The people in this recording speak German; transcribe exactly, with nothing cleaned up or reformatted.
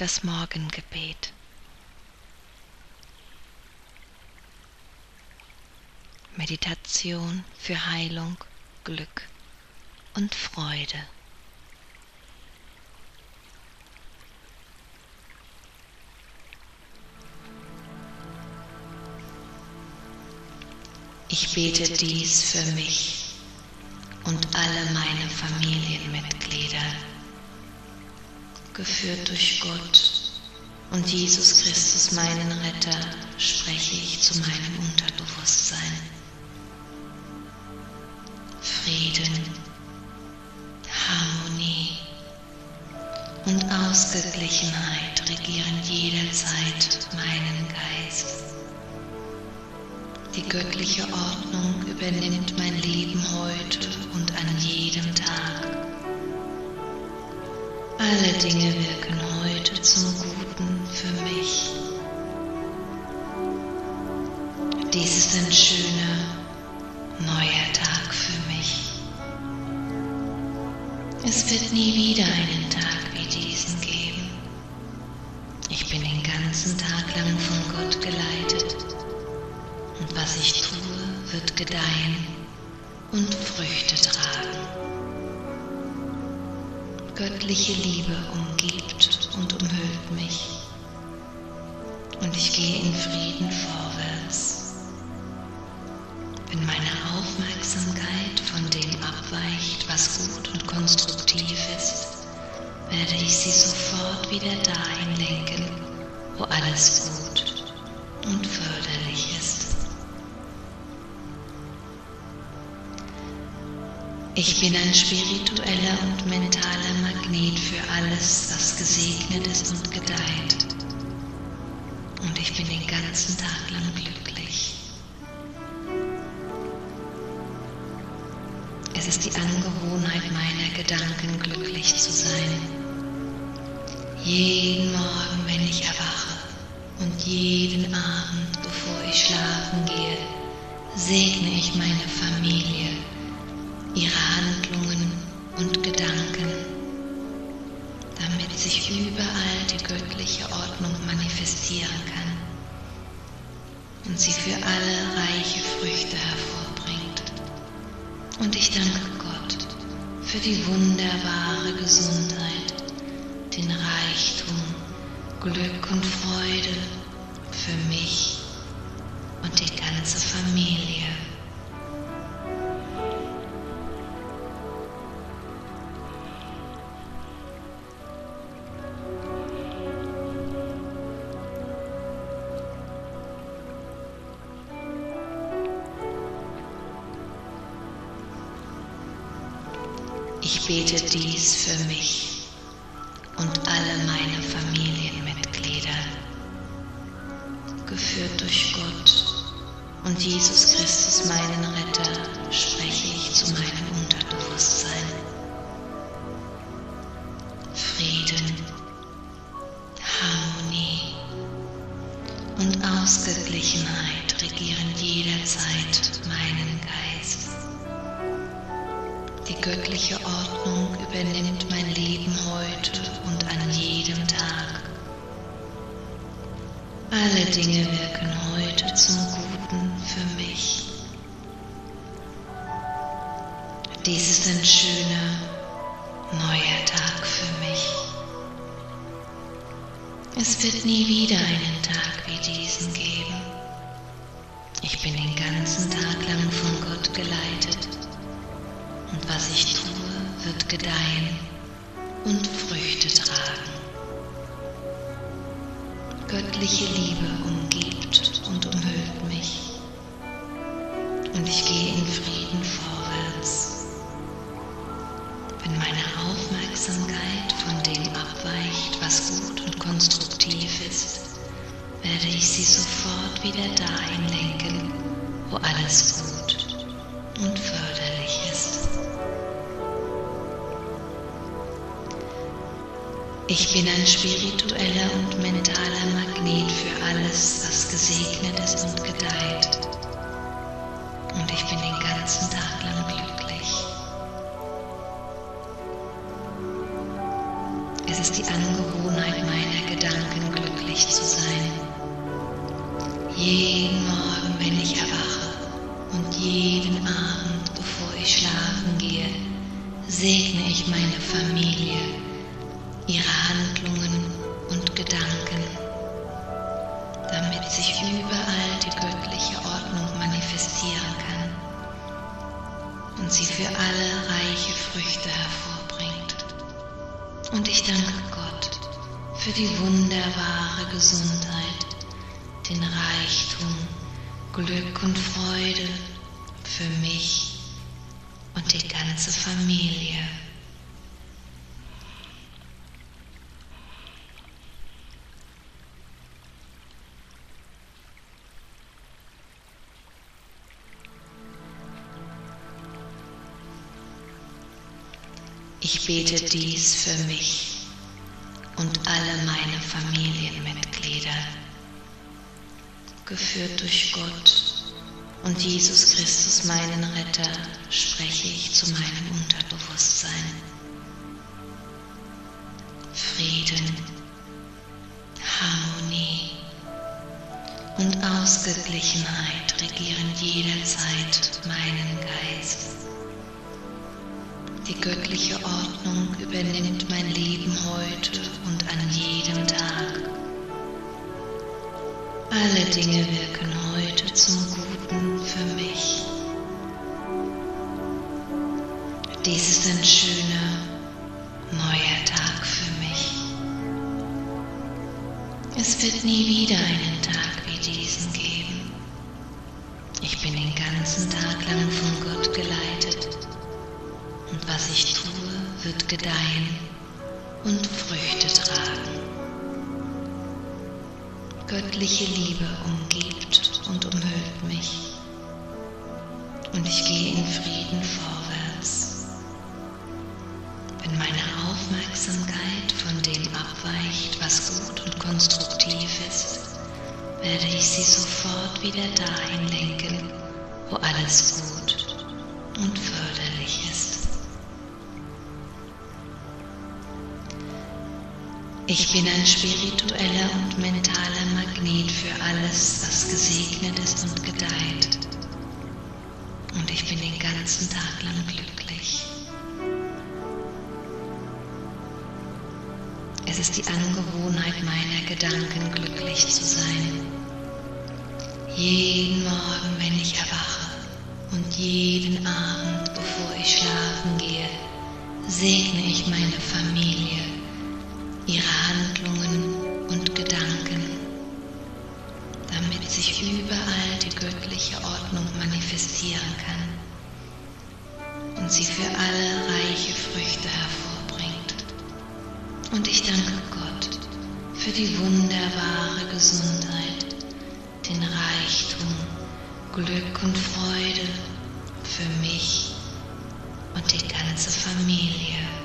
das Morgengebet. Meditation für Heilung, Glück und Freude. Ich bete dies für mich und alle meine Familienmitglieder, geführt durch Gott und Jesus Christus, meinen Retter, spreche ich zu meinem Unterbewusstsein. Frieden, Harmonie und Ausgeglichenheit regieren jederzeit meinen Geist. Die göttliche Ordnung übernimmt mein Leben heute und an jedem Tag. Alle Dinge wirken heute zum Guten für mich. Dies ist ein schöner, neuer Tag für mich. Es wird nie wieder einen Tag wie diesen geben. Ich bin den ganzen Tag lang von Gott geleitet. Und was ich tue, wird gedeihen und Früchte tragen. Göttliche Liebe umgibt und umhüllt mich. Und ich gehe in Frieden vorwärts. Wenn meine Aufmerksamkeit von dem abweicht, was gut und konstruktiv ist, werde ich sie sofort wieder dahin lenken, wo alles gut und förderlich ist. Ich bin ein spiritueller und mentaler Magnet für alles, was gesegnet ist und gedeiht. Und ich bin den ganzen Tag lang glücklich. Es ist die Angewohnheit meiner Gedanken, glücklich zu sein. Jeden Morgen, wenn ich erwache, und jeden Abend, bevor ich schlafen gehe, segne ich meine Familie, ihre Handlungen und Gedanken, damit sich überall die göttliche Ordnung manifestieren kann und sie für alle reiche Früchte hervorbringt. Und ich danke Gott für die wunderbare Gesundheit, den Reichtum, Glück und Freude für mich und die ganze Familie. Ich bete dies für mich und alle meine Familienmitglieder, geführt durch Gott und Jesus Christus, meinen Retter, spreche ich zu meinem Unterbewusstsein. Frieden, Harmonie und Ausgeglichenheit regieren jederzeit meinen Geist. Die göttliche Ordnung übernimmt mein Leben heute und an jedem Tag. Alle Dinge wirken heute zum Guten für mich. Dies ist ein schöner, neuer Tag für mich. Es wird nie wieder einen Tag wie diesen geben. Ich bin den ganzen Tag lang von Gott geleitet. Und was ich tue, wird gedeihen und Früchte tragen. Göttliche Liebe umgibt und umhüllt mich. Und ich gehe in Frieden vorwärts. Wenn meine Aufmerksamkeit von dem abweicht, was gut und konstruktiv ist, werde ich sie sofort wieder dahin lenken, wo alles gut und förderlich ist. Ich bin ein spiritueller und mentaler Magnet für alles, was gesegnet ist und gedeiht. Und ich bin den ganzen Tag lang glücklich. Es ist die Angewohnheit meiner Gedanken, glücklich zu sein. Jeden Morgen, wenn ich erwache und jeden Abend, bevor ich schlafen gehe, segne ich meine Familie, ihre Handlungen und Gedanken, damit sich überall die göttliche Ordnung manifestieren kann und sie für alle reiche Früchte hervorbringt. Und ich danke Gott für die wunderbare Gesundheit, den Reichtum, Glück und Freude für mich und die ganze Familie. Ich bete dies für mich und alle meine Familienmitglieder, geführt durch Gott und Jesus Christus, meinen Retter, spreche ich zu meinem Unterbewusstsein. Frieden, Harmonie und Ausgeglichenheit regieren jederzeit meinen Geist. Die göttliche Ordnung übernimmt mein Leben heute und an jedem Tag. Alle Dinge wirken heute zum Guten für mich. Dies ist ein schöner, neuer Tag für mich. Es wird nie wieder einen Tag wie diesen geben. Ich bin den ganzen Tag lang von Gott geleitet. Und was ich tue, wird gedeihen und Früchte tragen. Göttliche Liebe umgibt und umhüllt mich, und ich gehe in Frieden vorwärts. Wenn meine Aufmerksamkeit von dem abweicht, was gut und konstruktiv ist, werde ich sie sofort wieder dahin lenken, wo alles gut und förderlich ist. Ich bin ein spiritueller und mentaler Magnet für alles, was gesegnet ist und gedeiht. Und ich bin den ganzen Tag lang glücklich. Es ist die Angewohnheit meiner Gedanken, glücklich zu sein. Jeden Morgen, wenn ich erwache und jeden Abend, bevor ich schlafen gehe, segne ich meine Familie, ihre Handlungen und Gedanken, damit sich überall die göttliche Ordnung manifestieren kann und sie für alle reiche Früchte hervorbringt. Und ich danke Gott für die wunderbare Gesundheit, den Reichtum, Glück und Freude für mich und die ganze Familie.